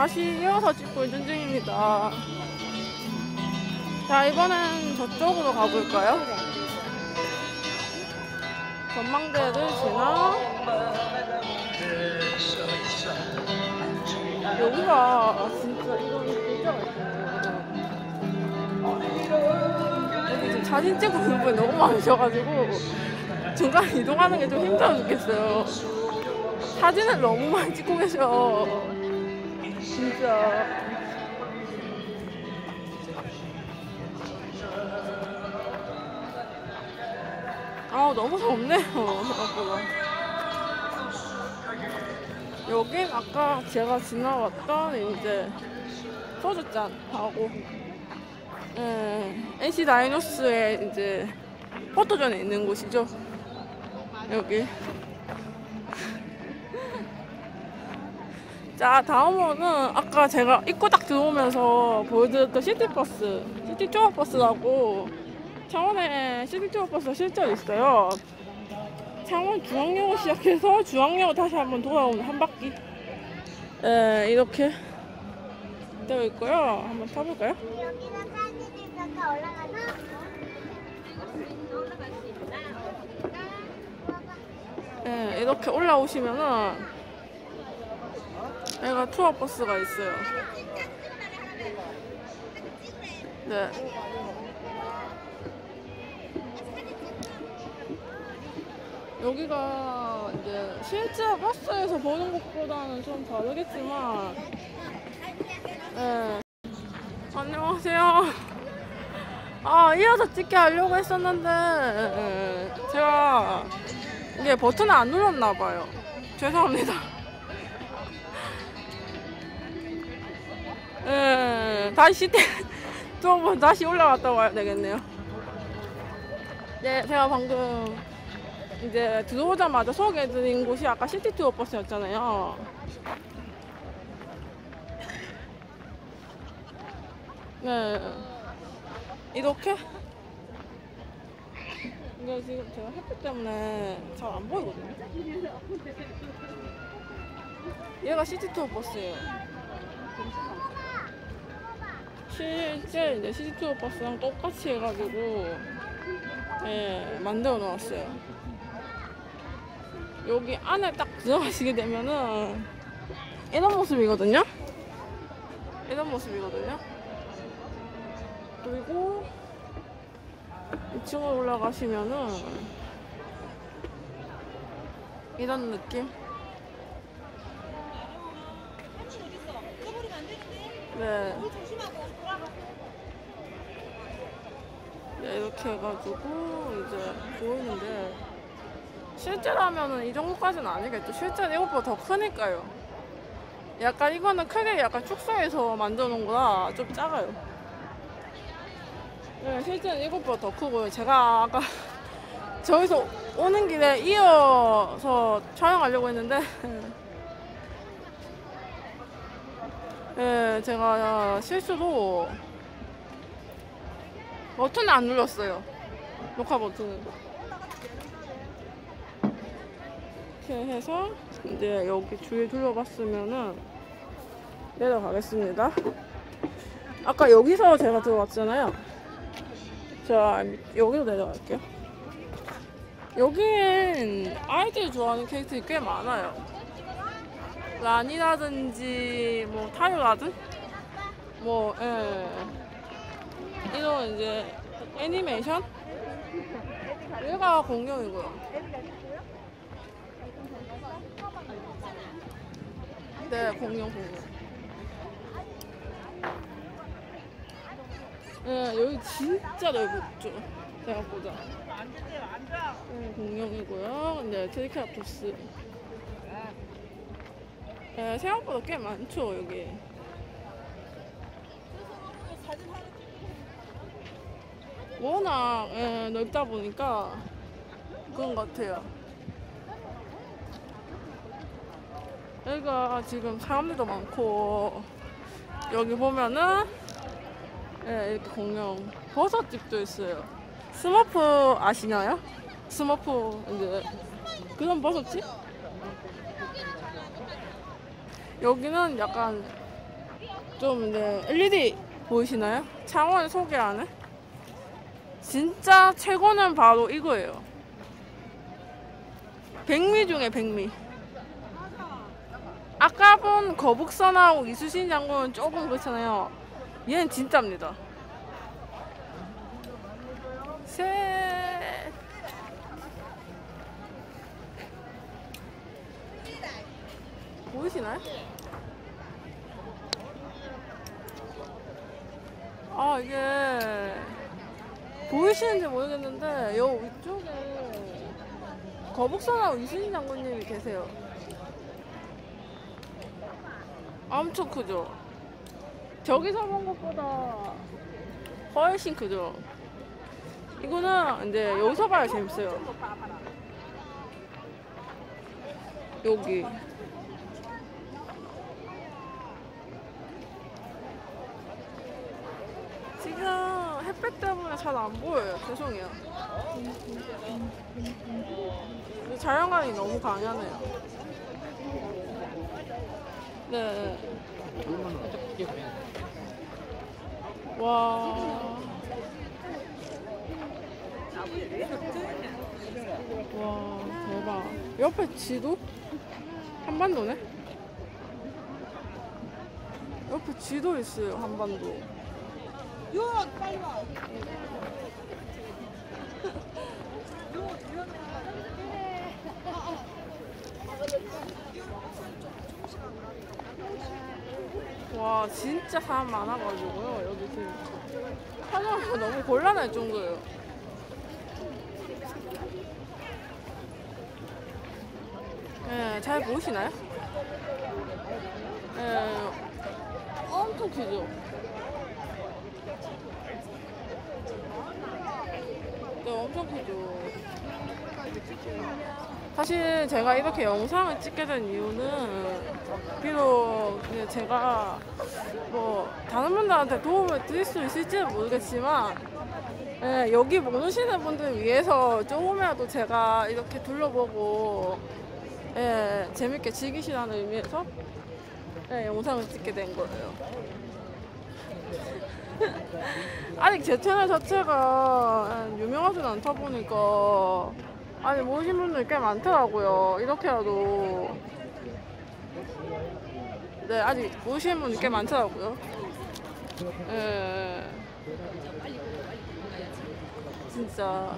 다시 이어서 찍고 있는 중입니다. 자, 이번엔 저쪽으로 가볼까요? 전망대를 지나 여기가 진짜 이거 진짜 맛있어요. 여기 지금 사진 찍고 있는 분이 너무 많으셔가지고 중간에 이동하는 게 좀 힘들어 죽겠어요. 사진을 너무 많이 찍고 계셔. 진짜. 아, 너무 덥네요. 생각보다. 여긴 아까 제가 지나왔던 이제 소주잔 하고, NC 다이노스의 이제 포토존에 있는 곳이죠. 여기. 자, 다음으로는 아까 제가 입구 딱 들어오면서 보여드렸던 시티버스, 시티투어버스라고 창원에 시티투어버스가 실제로 있어요. 창원 중앙역을 시작해서 중앙역을 다시 한번 돌아오는 한 바퀴, 이렇게 되어 있고요. 한번 타볼까요? 여기는 사진이 잠깐 올라가서 올라갈 수 있다. 네, 이렇게 올라오시면은 여기가 투어버스가 있어요. 네. 여기가 이제 실제 버스에서 보는 것보다는 좀 다르겠지만, 네. 안녕하세요. 아, 이어서 찍게 하려고 했었는데 제가 이게 버튼을 안 눌렀나봐요. 죄송합니다. 다시 두번 다시 올라갔다 와야 되겠네요. 네, 제가 방금 이제 들어오자마자 소개해드린 곳이 아까 시티투어 버스였잖아요. 네, 이렇게. 근데 지금 제가 햇빛 때문에 잘 안 보이거든요. 얘가 시티투어 버스예요. 실제 이제 시티투어 버스랑 똑같이 해가지고, 예, 만들어 놓았어요. 여기 안에 딱 들어가시게 되면은 이런 모습이거든요. 이런 모습이거든요. 그리고 2층으로 올라가시면은 이런 느낌. 네. 네, 이렇게 해가지고 이제 보이는데, 실제라면은 이 정도까지는 아니겠죠. 실제는 이것보다 더 크니까요. 약간 이거는 크게 약간 축소해서 만들어 놓은 거라 좀 작아요. 네, 실제는 이것보다 더 크고요. 제가 아까 저기서 오는 길에 이어서 촬영하려고 했는데 네, 제가 실수로 버튼을 안 눌렀어요. 녹화 버튼을. 이렇게 해서 이제 여기 주위 둘러봤으면은 내려가겠습니다. 아까 여기서 제가 들어왔잖아요. 자, 여기로 내려갈게요. 여긴 아이들이 좋아하는 캐릭터들이 꽤 많아요. 란이라든지 뭐 타요라든 뭐, 예. 이런 이제 애니메이션? 얘가 공룡이고요. 네, 공룡. 네, 여기 진짜 넓었죠. 생각보다. 네, 공룡이고요. 네, 트리케라톱스. 네, 생각보다 꽤 많죠, 여기. 워낙, 예, 넓다 보니까 그런 것 같아요. 여기가 지금 사람들도 많고, 여기 보면은, 예, 이렇게 공룡 버섯집도 있어요. 스머프 아시나요? 스머프 이제 그런 버섯집? 여기는 약간 좀 네, LED 보이시나요? 창원 소개하는? 진짜 최고는 바로 이거예요. 백미 중에 백미. 아까 본 거북선하고 이수신 장군은 조금 그렇잖아요. 얘는 진짜입니다. 셋. 보이시나요? 아 이게 보이시는지 모르겠는데 요 위쪽에 거북선하고 이수신 장군님이 계세요. 엄청 크죠? 저기서 본 것보다 훨씬 크죠? 이거는 이제 여기서 봐야 재밌어요. 여기 지금 햇볕 때문에 잘 안 보여요. 죄송해요. 자연광이 너무 강하네요. 네. 와. 와, 대박. 옆에 지도? 한반도네? 옆에 지도 있어요, 한반도. 와 진짜 사람 많아가지고요. 여기 지금 촬영하기 너무 곤란할 정도예요. 네, 잘 보이시나요? 네, 엄청 크죠? 네, 엄청 크죠? 사실 제가 이렇게 영상을 찍게 된 이유는 비록 제가 뭐 다른 분들한테 도움을 드릴 수 있을지는 모르겠지만 예, 여기 모르시는 분들을 위해서 조금이라도 제가 이렇게 둘러보고 예, 재밌게 즐기시라는 의미에서 예, 영상을 찍게 된 거예요. 아직 제 채널 자체가 유명하진 않다 보니까 아니 모르신 분들 꽤 많더라고요. 이렇게라도 네 아직 모르시는 분들 꽤 많더라고요. 예 진짜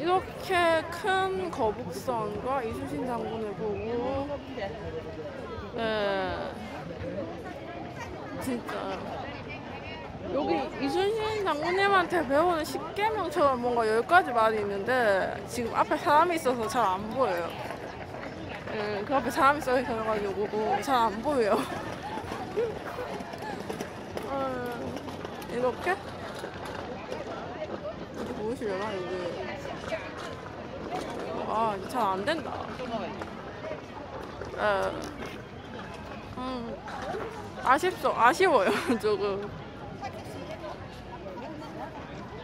이렇게 큰 거북선과 이수신 장군을 보고 예 진짜 여기 이순신 장군님한테 배우는 10계명처럼 뭔가 10가지 말이 있는데 지금 앞에 사람이 있어서 잘 안 보여요. 예, 그 앞에 사람이 써 있어가지고 잘 안 보여요. 이렇게? 이렇게 보이시려나? 이게. 아, 잘 안 된다. 예. 아쉬워요, 조금.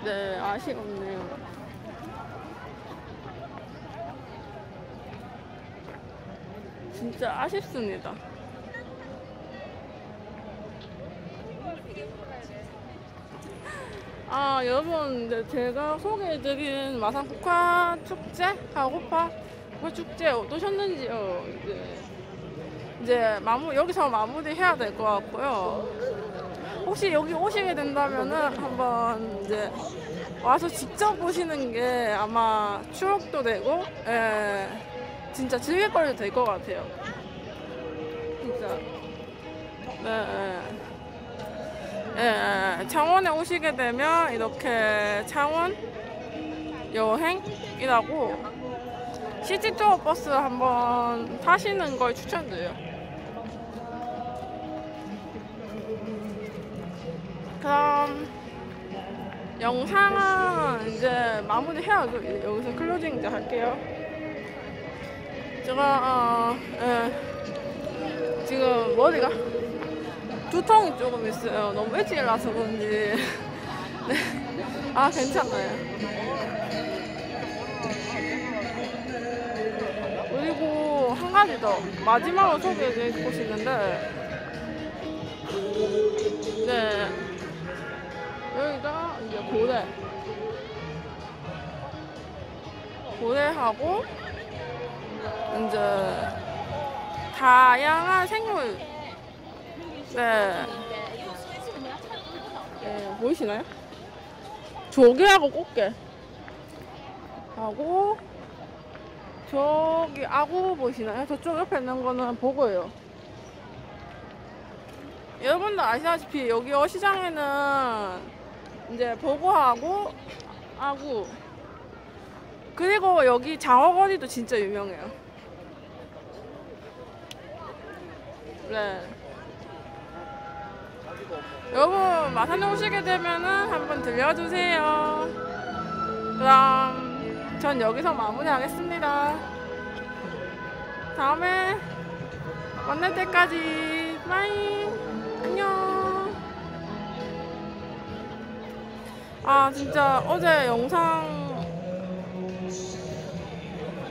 네, 아쉽네요. 진짜 아쉽습니다. 아, 여러분, 네, 제가 소개해드린 마산국화축제, 화곡화축제 어떠셨는지요? 이제 여기서 마무리해야 될 것 같고요. 혹시 여기 오시게 된다면은 한번 이제 와서 직접 보시는 게 아마 추억도 되고, 예, 진짜 즐길거리도 될 것 같아요. 진짜. 네, 예, 예, 창원에 오시게 되면 이렇게 창원 여행이라고 시티투어 버스 한번 타시는 걸 추천드려요. 그럼 영상은 이제 마무리해야죠. 여기서 클로징 이제 할게요. 제가 예, 지금 머리가 두통이 조금 있어요. 너무 일찍 일어나서 그런지 네. 아 괜찮아요. 그리고 한 가지 더 마지막으로 소개해드릴 곳이 있는데, 네, 여기가 이제 고래하고 이제 다양한 생물, 네, 네 보이시나요? 조개하고 꽃게 하고, 저기 아구 보이시나요? 저쪽 옆에 있는 거는 보고예요. 여러분들 아시다시피 여기 어시장에는 이제 보고하고 아구, 그리고 여기 장어거리도 진짜 유명해요. 네, 여러분 마산에 오시게 되면은 한번 들려주세요. 그럼 전 여기서 마무리하겠습니다. 다음에 만날 때까지 빠이, 안녕. 아 진짜 어제 영상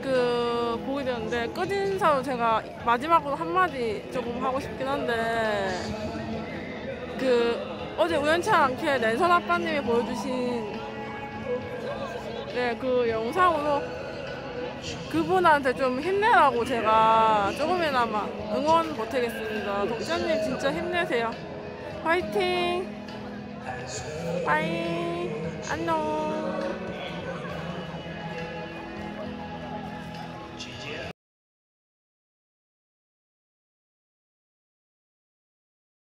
그 보게 되는데 끝인사로 제가 마지막으로 한마디 조금 하고 싶긴 한데, 그 어제 우연치 않게 랜선 아빠님이 보여주신 네, 그 영상으로 그분한테 좀 힘내라고 제가 조금이나마 응원 보태겠습니다. 독자님 진짜 힘내세요. 화이팅! 빠이! 안녕!